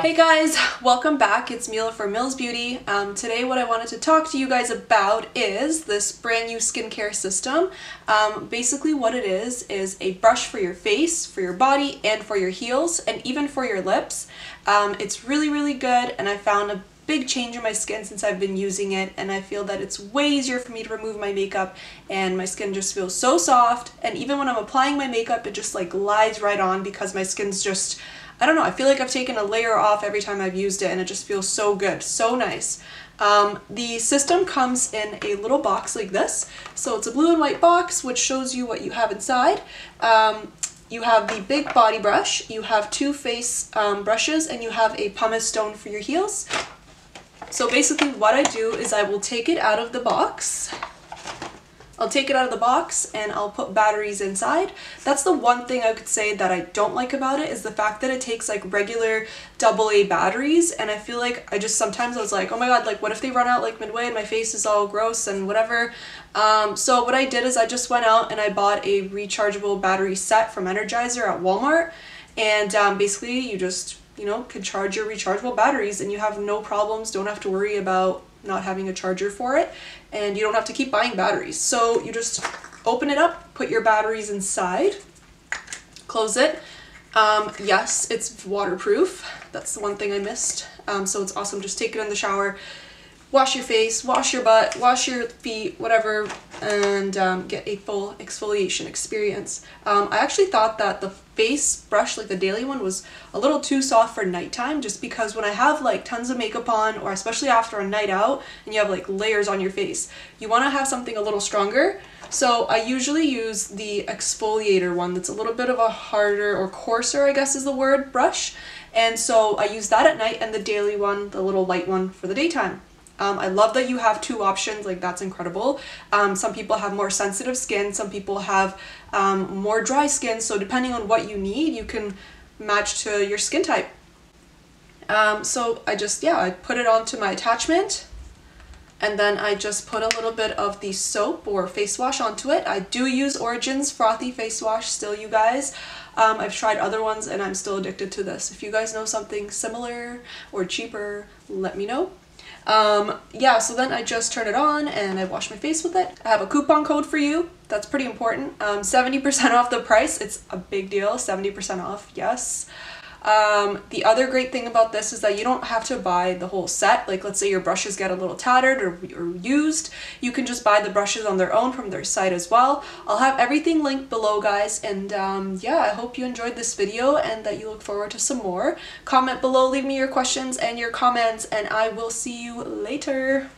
Hey guys, welcome back. It's Mila from Mills Beauty. Today what I wanted to talk to you guys about is this brand new skincare system. Basically what it is a brush for your face, for your body, and for your heels, and even for your lips. It's really good, and I found a big change in my skin since I've been using it, and I feel that it's way easier for me to remove my makeup, and my skin just feels so soft, and even when I'm applying my makeup it just like glides right on because my skin's just, I don't know, I feel like I've taken a layer off every time I've used it, and it just feels so good, so nice. The system comes in a little box like this, so it's a blue and white box which shows you what you have inside. You have the big body brush, you have two face brushes, and you have a pumice stone for your heels. So basically what I do is I will take it out of the box. I'll take it out of the box and I'll put batteries inside. That's the one thing I could say that I don't like about it, is the fact that it takes like regular AA batteries, and I feel like I just sometimes I was like, oh my god, like what if they run out like midway and my face is all gross and whatever. So what I did is I just went out and I bought a rechargeable battery set from Energizer at Walmart, and basically you just, you know, could charge your rechargeable batteries and you have no problems, don't have to worry about not having a charger for it, and you don't have to keep buying batteries. So you just open it up, put your batteries inside, close it. Yes, it's waterproof. That's the one thing I missed. So it's awesome. Just take it in the shower, wash your face, wash your butt, wash your feet, whatever, and get a full exfoliation experience. I actually thought that the face brush, like the daily one, was a little too soft for nighttime, just because when I have like tons of makeup on, or especially after a night out and you have like layers on your face, you want to have something a little stronger. So I usually use the exfoliator one that's a little bit of a harder, or coarser I guess is the word, brush, and so I use that at night, and the daily one, the little light one, for the daytime. I love that you have two options, like that's incredible. Some people have more sensitive skin, some people have more dry skin, so depending on what you need, you can match to your skin type. So I just, yeah, I put it onto my attachment, and then I just put a little bit of the soap or face wash onto it. I do use Origins frothy face wash still, you guys. I've tried other ones and I'm still addicted to this. If you guys know something similar or cheaper, let me know. Yeah, so then I just turn it on and I wash my face with it. I have a coupon code for you. That's pretty important. 70% off the price. It's a big deal. 70% off, yes. The other great thing about this is that you don't have to buy the whole set. Like, let's say your brushes get a little tattered or used. You can just buy the brushes on their own from their site as well. I'll have everything linked below, guys. And yeah, I hope you enjoyed this video and that you look forward to some more. Comment below, leave me your questions and your comments, and I will see you later.